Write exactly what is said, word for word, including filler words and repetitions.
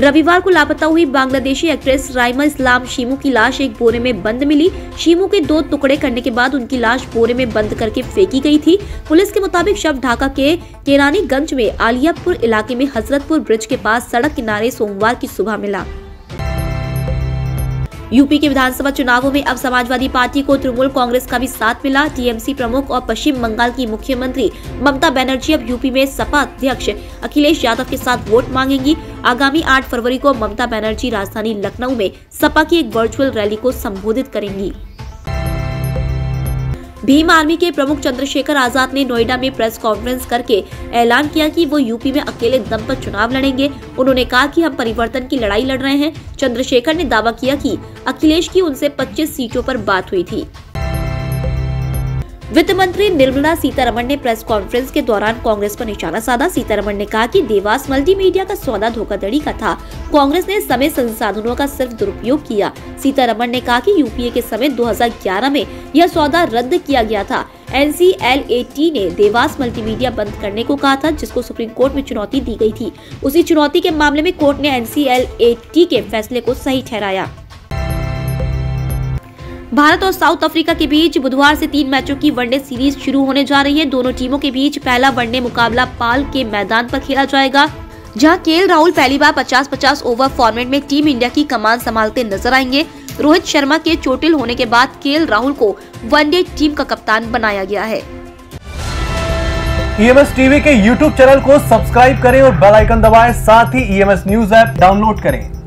रविवार को लापता हुई बांग्लादेशी एक्ट्रेस राइमा इस्लाम शीमू की लाश एक बोरे में बंद मिली। शीमू के दो टुकड़े करने के बाद उनकी लाश बोरे में बंद करके फेंकी गई थी। पुलिस के मुताबिक शव ढाका के केरानीगंज में आलियापुर इलाके में हजरतपुर ब्रिज के पास सड़क किनारे सोमवार की सुबह मिला। यूपी के विधानसभा चुनावों में अब समाजवादी पार्टी को तृणमूल कांग्रेस का भी साथ मिला। टीएमसी प्रमुख और पश्चिम बंगाल की मुख्यमंत्री ममता बनर्जी अब यूपी में सपा अध्यक्ष अखिलेश यादव के साथ वोट मांगेंगी। आगामी आठ फरवरी को ममता बनर्जी राजधानी लखनऊ में सपा की एक वर्चुअल रैली को संबोधित करेंगी। भीम आर्मी के प्रमुख चंद्रशेखर आजाद ने नोएडा में प्रेस कॉन्फ्रेंस करके ऐलान किया कि वो यूपी में अकेले दम पर चुनाव लड़ेंगे। उन्होंने कहा कि हम परिवर्तन की लड़ाई लड़ रहे हैं। चंद्रशेखर ने दावा किया कि अखिलेश की उनसे पच्चीस सीटों पर बात हुई थी। वित्त मंत्री निर्मला सीतारमण ने प्रेस कॉन्फ्रेंस के दौरान कांग्रेस पर निशाना साधा। सीतारमण ने कहा कि देवास मल्टीमीडिया का सौदा धोखाधड़ी का था, कांग्रेस ने समय संसाधनों का सिर्फ दुरुपयोग किया। सीतारमण ने कहा कि यूपीए के समय दो हज़ार ग्यारह में यह सौदा रद्द किया गया था। N C L A T ने देवास मल्टीमीडिया बंद करने को कहा था, जिसको सुप्रीम कोर्ट में चुनौती दी गई थी। उसी चुनौती के मामले में कोर्ट ने N C L A T के फैसले को सही ठहराया। भारत और साउथ अफ्रीका के बीच बुधवार से तीन मैचों की वनडे सीरीज शुरू होने जा रही है। दोनों टीमों के बीच पहला वनडे मुकाबला पार्ल के मैदान पर खेला जाएगा, जहां केएल राहुल पहली बार पचास पचास ओवर फॉर्मेट में टीम इंडिया की कमान संभालते नजर आएंगे। रोहित शर्मा के चोटिल होने के बाद केएल राहुल को वनडे टीम का कप्तान बनाया गया है। ई एम एस टीवी के यूट्यूब चैनल को सब्सक्राइब करें और बेल आइकन दबाएं। साथ ही E M S news app download करें।